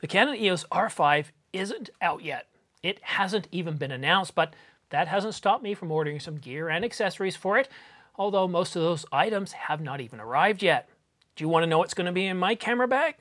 The Canon EOS R5 isn't out yet. It hasn't even been announced, but that hasn't stopped me from ordering some gear and accessories for it, although most of those items have not even arrived yet. Do you want to know what's going to be in my camera bag?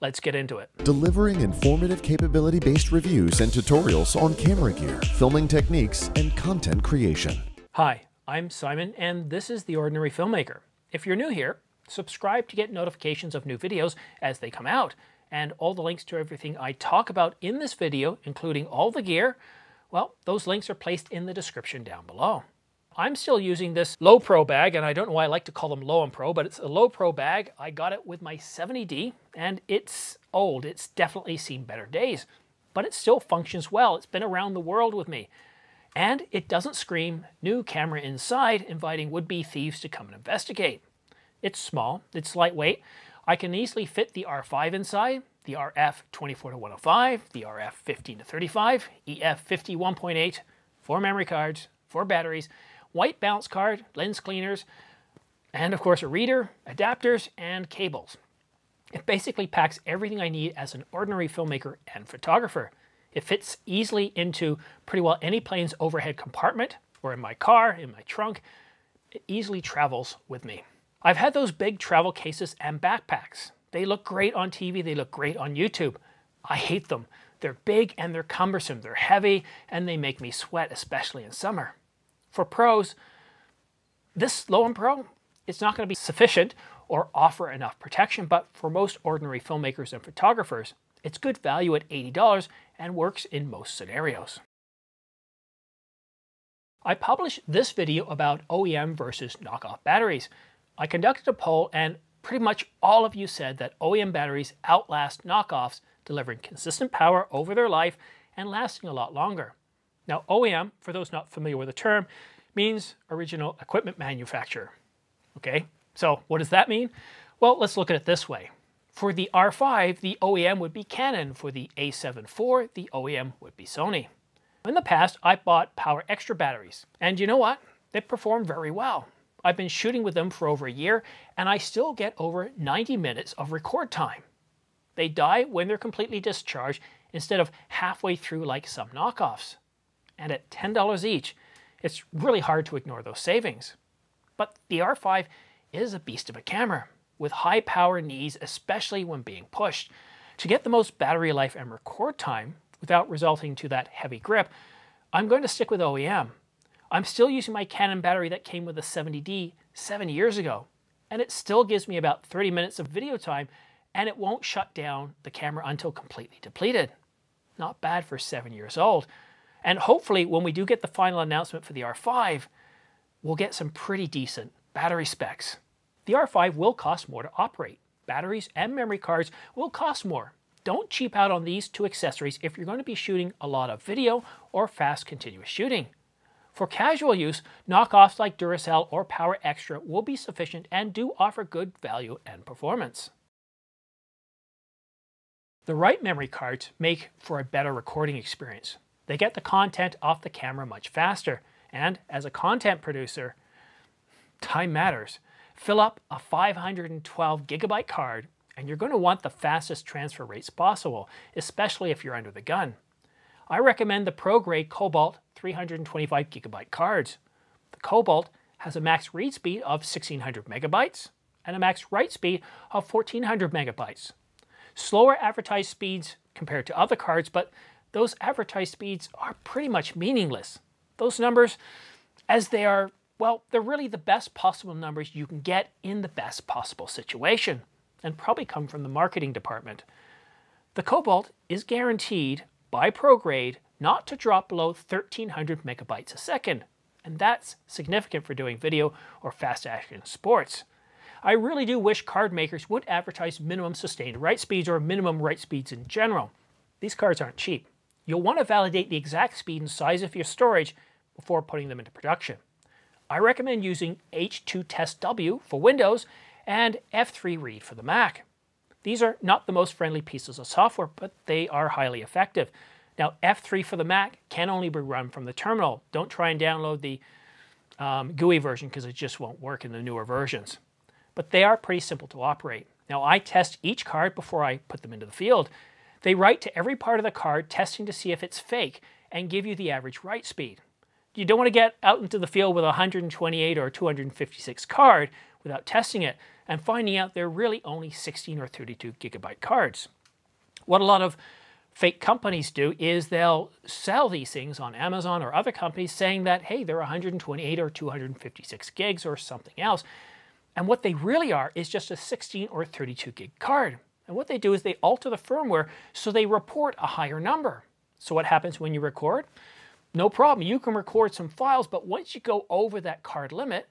Let's get into it. Delivering informative capability-based reviews and tutorials on camera gear, filming techniques, and content creation. Hi, I'm Simon, and this is The Ordinary Filmmaker. If you're new here, subscribe to get notifications of new videos as they come out, and all the links to everything I talk about in this video, including all the gear, well, those links are placed in the description down below. I'm still using this Lowepro bag, and I don't know why I like to call them Low and Pro, but it's a Lowepro bag. I got it with my 70D, and it's old. It's definitely seen better days, but it still functions well. It's been around the world with me, and it doesn't scream new camera inside, inviting would-be thieves to come and investigate. It's small, it's lightweight. I can easily fit the R5 inside, the RF 24-105, the RF 15-35, EF 50 1.8, 4 memory cards, 4 batteries, white balance card, lens cleaners, and of course a reader, adapters, and cables. It basically packs everything I need as an ordinary filmmaker and photographer. It fits easily into pretty well any plane's overhead compartment, or in my car, in my trunk. It easily travels with me. I've had those big travel cases and backpacks. They look great on TV, they look great on YouTube. I hate them. They're big and they're cumbersome, they're heavy, and they make me sweat, especially in summer. For pros, this Lowepro, it's not going to be sufficient or offer enough protection, but for most ordinary filmmakers and photographers, it's good value at $80 and works in most scenarios. I published this video about OEM versus knockoff batteries. I conducted a poll, and pretty much all of you said that OEM batteries outlast knockoffs, delivering consistent power over their life and lasting a lot longer. Now, OEM, for those not familiar with the term, means original equipment manufacturer. Okay, so what does that mean? Well, let's look at it this way. For the R5, the OEM would be Canon. For the A7 IV, the OEM would be Sony. In the past, I bought Power Extra batteries, and you know what? They perform very well. I've been shooting with them for over a year, and I still get over 90 minutes of record time. They die when they're completely discharged instead of halfway through like some knockoffs. And at $10 each, it's really hard to ignore those savings. But the R5 is a beast of a camera, with high power needs, especially when being pushed. To get the most battery life and record time without resulting to that heavy grip, I'm going to stick with OEM. I'm still using my Canon battery that came with the 70D 7 years ago, and it still gives me about 30 minutes of video time, and it won't shut down the camera until completely depleted. Not bad for 7 years old. And hopefully when we do get the final announcement for the R5, we'll get some pretty decent battery specs. The R5 will cost more to operate. Batteries and memory cards will cost more. Don't cheap out on these two accessories if you're going to be shooting a lot of video or fast continuous shooting. For casual use, knockoffs like Duracell or Power Extra will be sufficient and do offer good value and performance. The right memory cards make for a better recording experience. They get the content off the camera much faster, and as a content producer, time matters. Fill up a 512GB card, and you're going to want the fastest transfer rates possible, especially if you're under the gun. I recommend the ProGrade Cobalt 325GB cards. The Cobalt has a max read speed of 1600MB and a max write speed of 1400MB. Slower advertised speeds compared to other cards, but those advertised speeds are pretty much meaningless. Those numbers, as they are, well, they're really the best possible numbers you can get in the best possible situation, and probably come from the marketing department. The Cobalt is guaranteed by ProGrade not to drop below 1300MB a second, and that's significant for doing video or fast action sports. I really do wish card makers would advertise minimum sustained write speeds or minimum write speeds in general. These cards aren't cheap. You'll want to validate the exact speed and size of your storage before putting them into production. I recommend using H2TestW for Windows and F3Read for the Mac. These are not the most friendly pieces of software, but they are highly effective. Now, F3 for the Mac can only be run from the terminal. Don't try and download the GUI version because it just won't work in the newer versions. But they are pretty simple to operate. Now, I test each card before I put them into the field. They write to every part of the card, testing to see if it's fake, and give you the average write speed. You don't want to get out into the field with a 128 or 256 card without testing it and finding out they're really only 16 or 32 gigabyte cards. What a lot of fake companies do is they'll sell these things on Amazon or other companies saying that, hey, they're 128 or 256 gigs or something else. And what they really are is just a 16 or 32 gig card. And what they do is they alter the firmware so they report a higher number. So what happens when you record? No problem, you can record some files, but once you go over that card limit,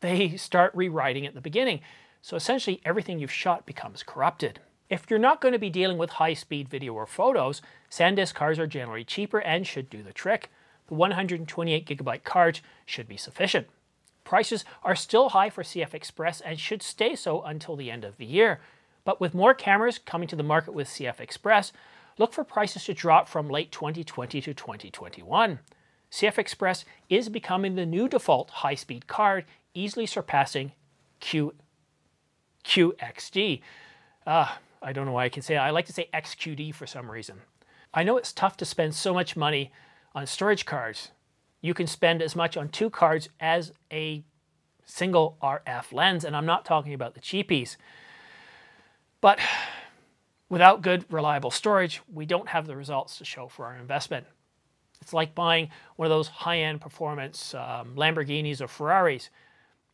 they start rewriting at the beginning. So essentially everything you've shot becomes corrupted. If you're not going to be dealing with high-speed video or photos, SanDisk cards are generally cheaper and should do the trick. The 128 gigabyte cards should be sufficient. Prices are still high for CFexpress and should stay so until the end of the year. But with more cameras coming to the market with CFexpress, look for prices to drop from late 2020 to 2021. CFexpress is becoming the new default high-speed card, easily surpassing QXD. I don't know why I can say that. I like to say XQD for some reason. I know it's tough to spend so much money on storage cards. You can spend as much on two cards as a single RF lens, and I'm not talking about the cheapies. But without good, reliable storage, we don't have the results to show for our investment. It's like buying one of those high-end performance Lamborghinis or Ferraris.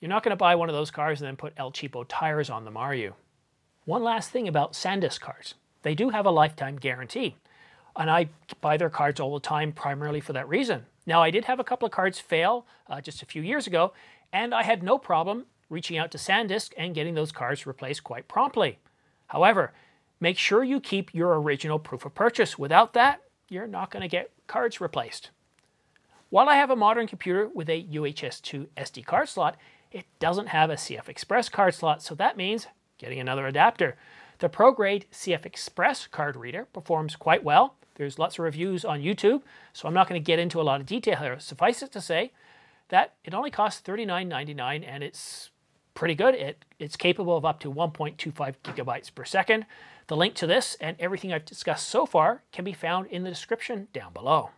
You're not going to buy one of those cars and then put El Cheapo tires on them, are you? One last thing about SanDisk cards. They do have a lifetime guarantee, and I buy their cards all the time primarily for that reason. Now, I did have a couple of cards fail just a few years ago, and I had no problem reaching out to SanDisk and getting those cards replaced quite promptly. However, make sure you keep your original proof of purchase. Without that, you're not going to get cards replaced. While I have a modern computer with a UHS-II SD card slot, it doesn't have a CFexpress card slot, so that means getting another adapter. The ProGrade CFexpress card reader performs quite well. There's lots of reviews on YouTube, so I'm not going to get into a lot of detail here. Suffice it to say that it only costs $39.99 and it's pretty good. It's capable of up to 1.25 gigabytes per second. The link to this and everything I've discussed so far can be found in the description down below.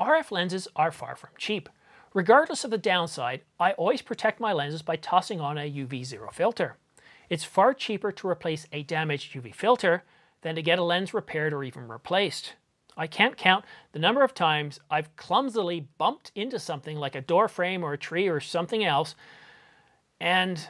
RF lenses are far from cheap. Regardless of the downside, I always protect my lenses by tossing on a UV Zero filter. It's far cheaper to replace a damaged UV filter than to get a lens repaired or even replaced. I can't count the number of times I've clumsily bumped into something like a door frame or a tree or something else, and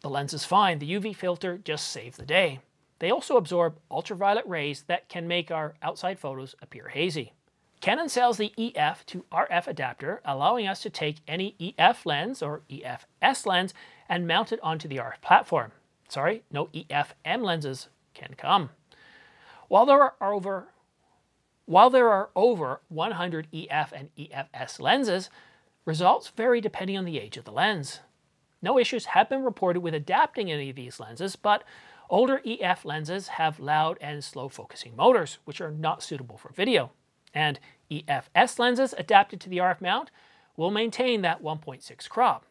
the lens is fine. The UV filter just saved the day. They also absorb ultraviolet rays that can make our outside photos appear hazy. Canon sells the EF to RF adapter, allowing us to take any EF lens or EF-S lens and mount it onto the RF platform. Sorry, no EF-M lenses can come. While there are over 100 EF and EF-S lenses, results vary depending on the age of the lens. No issues have been reported with adapting any of these lenses, but older EF lenses have loud and slow focusing motors, which are not suitable for video. And EF-S lenses adapted to the RF mount will maintain that 1.6 crop.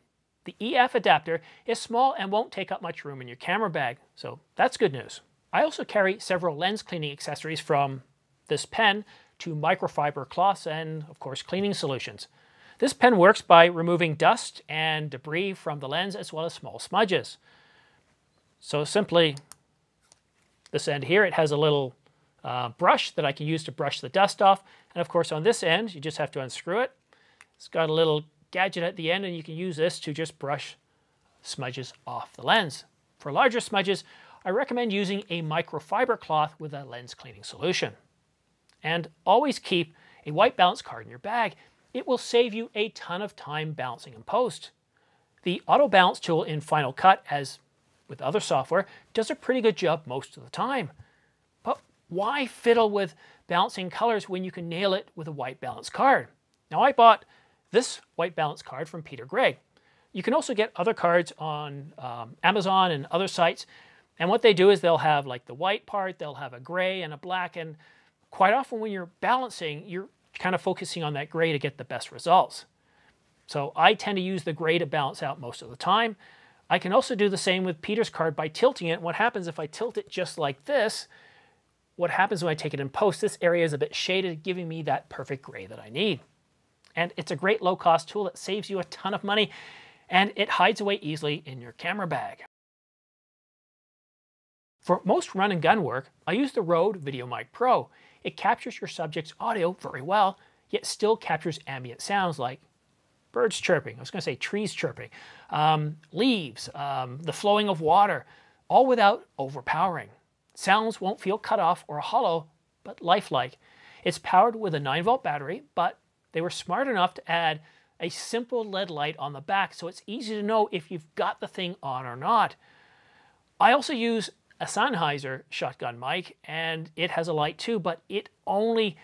The EF adapter is small and won't take up much room in your camera bag, so that's good news. I also carry several lens cleaning accessories from this pen to microfiber cloths and, of course, cleaning solutions. This pen works by removing dust and debris from the lens as well as small smudges. So simply, this end here, it has a little brush that I can use to brush the dust off. And of course on this end, you just have to unscrew it. It's got a little gadget at the end and you can use this to just brush smudges off the lens. For larger smudges, I recommend using a microfiber cloth with a lens cleaning solution. And always keep a white balance card in your bag. It will save you a ton of time balancing in post. The auto balance tool in Final Cut, as with other software, does a pretty good job most of the time. But why fiddle with balancing colors when you can nail it with a white balance card? Now I bought this white balance card from Peter Gregg. You can also get other cards on Amazon and other sites. And what they do is they'll have like the white part, they'll have a gray and a black, and quite often when you're balancing, you're kind of focusing on that gray to get the best results. So I tend to use the gray to balance out most of the time. I can also do the same with Peter's card by tilting it. What happens if I tilt it just like this? What happens when I take it in post? This area is a bit shaded, giving me that perfect gray that I need. And it's a great low-cost tool that saves you a ton of money, and it hides away easily in your camera bag. For most run and gun work, I use the Rode VideoMic Pro. It captures your subject's audio very well, yet still captures ambient sounds like birds chirping, I was gonna say trees chirping, leaves, the flowing of water, all without overpowering. Sounds won't feel cut off or hollow, but lifelike. It's powered with a 9-volt battery, but they were smart enough to add a simple LED light on the back, so it's easy to know if you've got the thing on or not. I also use a Sennheiser shotgun mic, and it has a light too, but it only,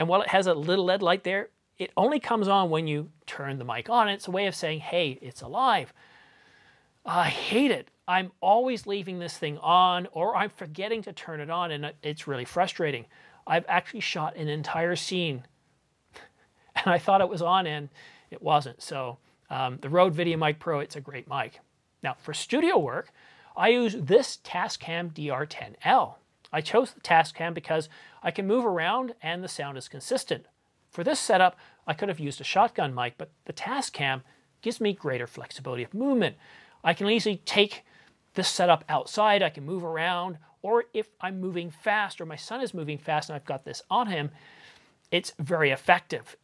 and while it has a little LED light there, it only comes on when you turn the mic on. It's a way of saying, hey, it's alive. I hate it. I'm always leaving this thing on, or I'm forgetting to turn it on, and it's really frustrating. I've actually shot an entire scene and I thought it was on and it wasn't. So the Rode VideoMic Pro, it's a great mic. Now for studio work, I use this Tascam DR-10L. I chose the Tascam because I can move around and the sound is consistent. For this setup, I could have used a shotgun mic, but the Tascam gives me greater flexibility of movement. I can easily take this setup outside, I can move around, or if I'm moving fast or my son is moving fast and I've got this on him, it's very effective.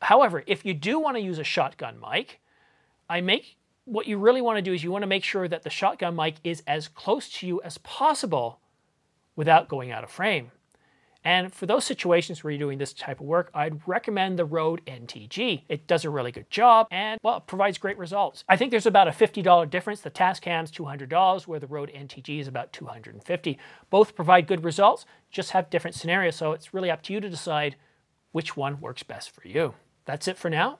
However, if you do want to use a shotgun mic, what you really want to do is you want to make sure that the shotgun mic is as close to you as possible without going out of frame. And for those situations where you're doing this type of work, I'd recommend the Rode NTG. It does a really good job and, well, it provides great results. I think there's about a $50 difference. The Tascam's $200, where the Rode NTG is about $250. Both provide good results, just have different scenarios, so it's really up to you to decide which one works best for you. That's it for now.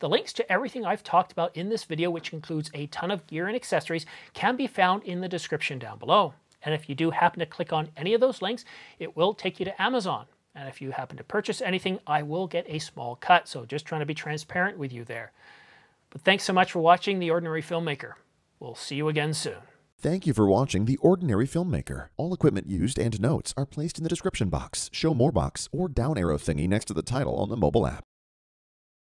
The links to everything I've talked about in this video, which includes a ton of gear and accessories, can be found in the description down below. And if you do happen to click on any of those links, it will take you to Amazon. And if you happen to purchase anything, I will get a small cut. So just trying to be transparent with you there. But thanks so much for watching The Ordinary Filmmaker. We'll see you again soon. Thank you for watching The Ordinary Filmmaker. All equipment used and notes are placed in the description box, show more box, or down arrow thingy next to the title on the mobile app.